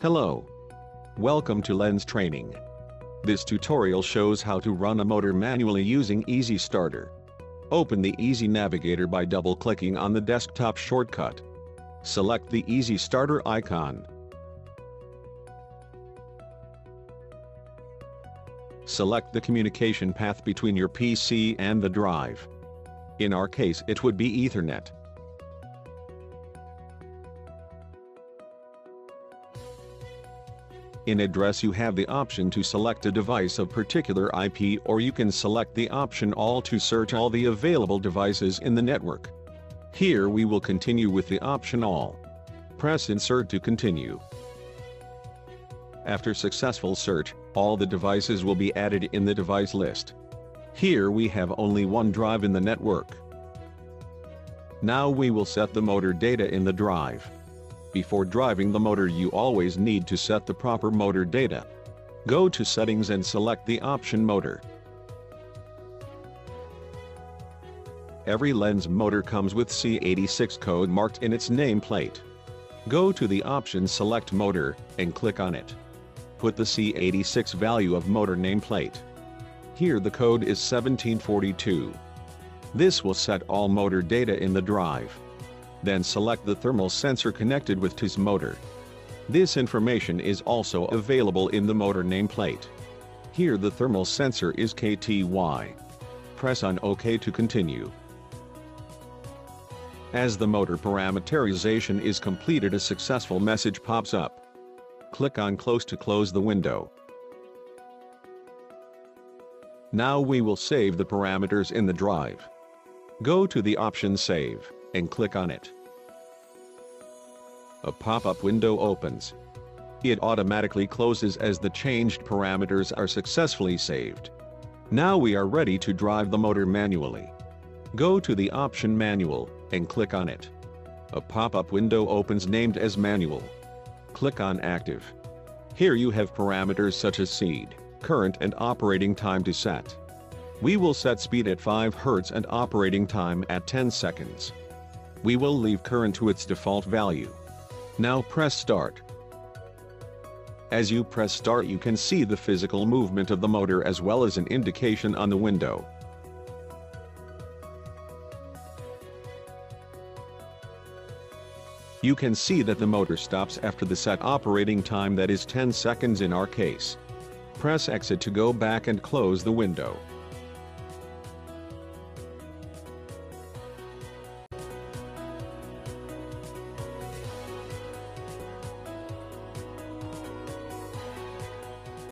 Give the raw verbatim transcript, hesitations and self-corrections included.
Hello. Welcome to Lenze Training. This tutorial shows how to run a motor manually using Easy Starter. Open the Easy Navigator by double-clicking on the desktop shortcut. Select the Easy Starter icon. Select the communication path between your P C and the drive. In our case, it would be Ethernet. In Address, you have the option to select a device of particular I P, or you can select the option All to search all the available devices in the network. Here we will continue with the option All. Press Insert to continue. After successful search, all the devices will be added in the device list. Here we have only one drive in the network. Now we will set the motor data in the drive. Before driving the motor, you always need to set the proper motor data. Go to Settings and select the option Motor. Every Lenze motor comes with C eighty-six code marked in its nameplate. Go to the option Select Motor and click on it. Put the C eighty-six value of motor nameplate. Here the code is seventeen forty-two. This will set all motor data in the drive. Then select the thermal sensor connected with T I's motor. This information is also available in the motor nameplate. Here the thermal sensor is K T Y. Press on OK to continue. As the motor parameterization is completed, a successful message pops up. Click on Close to close the window. Now we will save the parameters in the drive. Go to the option Save and click on it. A pop-up window opens. It automatically closes as the changed parameters are successfully saved. Now we are ready to drive the motor manually. Go to the option Manual and click on it. A pop-up window opens named as Manual. Click on Active. Here you have parameters such as speed, current and operating time to set. We will set speed at five hertz and operating time at ten seconds. We will leave current to its default value. Now press Start. As you press Start, you can see the physical movement of the motor as well as an indication on the window. You can see that the motor stops after the set operating time, that is ten seconds in our case. Press Exit to go back and close the window.